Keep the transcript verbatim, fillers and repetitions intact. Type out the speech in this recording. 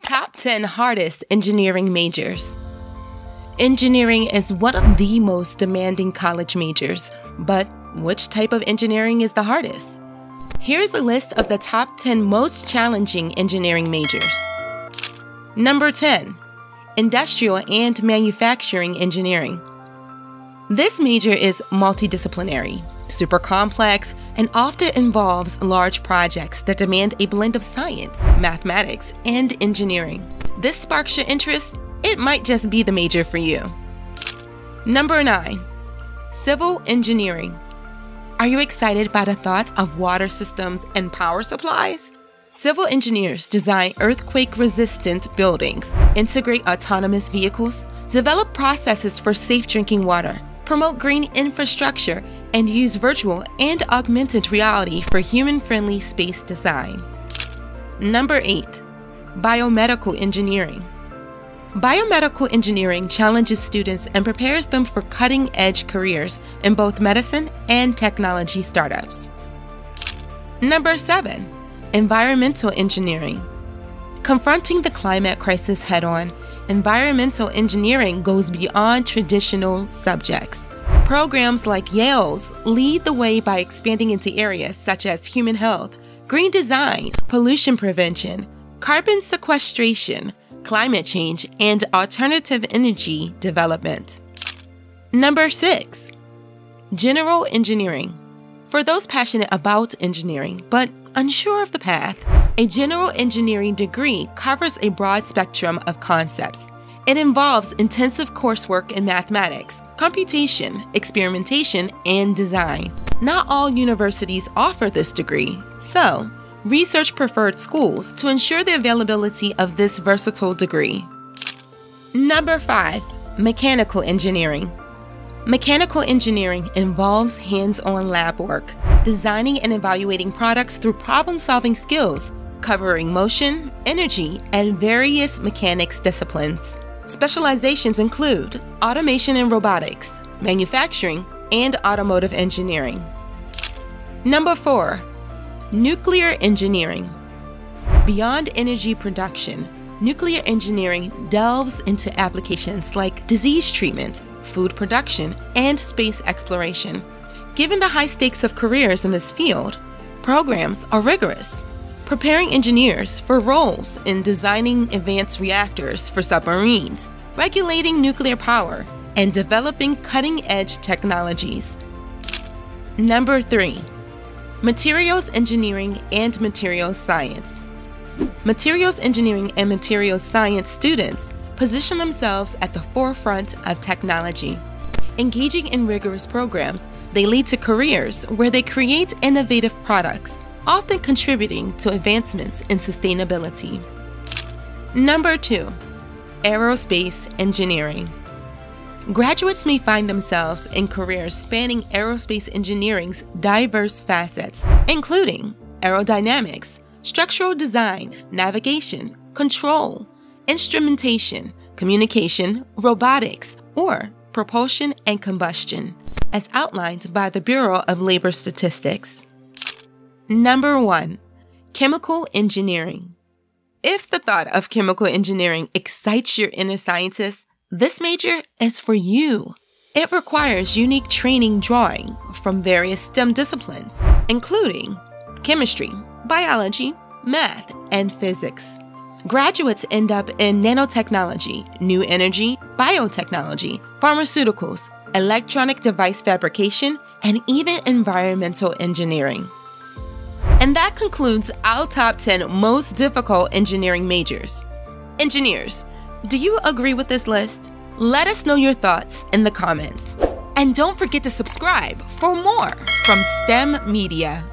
Top ten Hardest Engineering Majors. Engineering is one of the most demanding college majors, but which type of engineering is the hardest? Here's a list of the top ten most challenging engineering majors. Number ten. Industrial and Manufacturing Engineering. This major is multidisciplinary, super complex, and often involves large projects that demand a blend of science, mathematics, and engineering. This sparks your interest? It might just be the major for you. Number nine. Civil Engineering. Are you excited by the thoughts of water systems and power supplies? Civil engineers design earthquake-resistant buildings, integrate autonomous vehicles, develop processes for safe drinking water, promote green infrastructure, and use virtual and augmented reality for human-friendly space design. Number eight. Biomedical Engineering. Biomedical engineering challenges students and prepares them for cutting-edge careers in both medicine and technology startups. Number seven. Environmental Engineering. Confronting the climate crisis head-on, environmental engineering goes beyond traditional subjects. Programs like Yale's lead the way by expanding into areas such as human health, green design, pollution prevention, carbon sequestration, climate change, and alternative energy development. Number six. General Engineering. For those passionate about engineering but unsure of the path, a general engineering degree covers a broad spectrum of concepts. It involves intensive coursework in mathematics, computation, experimentation, and design. Not all universities offer this degree, so research preferred schools to ensure the availability of this versatile degree. Number five. Mechanical Engineering. Mechanical engineering involves hands-on lab work, designing and evaluating products through problem-solving skills, covering motion, energy, and various mechanics disciplines. Specializations include automation and robotics, manufacturing, and automotive engineering. Number four. Nuclear Engineering. Beyond energy production, nuclear engineering delves into applications like disease treatment, food production, and space exploration. Given the high stakes of careers in this field, programs are rigorous, preparing engineers for roles in designing advanced reactors for submarines, regulating nuclear power, and developing cutting-edge technologies. Number three. Materials Engineering and Materials Science. Materials engineering and materials science students position themselves at the forefront of technology. Engaging in rigorous programs, they lead to careers where they create innovative products, often contributing to advancements in sustainability. Number two. Aerospace Engineering. Graduates may find themselves in careers spanning aerospace engineering's diverse facets, including aerodynamics, structural design, navigation, control, instrumentation, communication, robotics, or propulsion and combustion, as outlined by the Bureau of Labor Statistics. Number one. Chemical Engineering. If the thought of chemical engineering excites your inner scientist, this major is for you. It requires unique training drawing from various STEM disciplines, including chemistry, biology, math, and physics. Graduates end up in nanotechnology, new energy, biotechnology, pharmaceuticals, electronic device fabrication, and even environmental engineering. And that concludes our top ten most difficult engineering majors. Engineers, do you agree with this list? Let us know your thoughts in the comments. And don't forget to subscribe for more from STEM Media.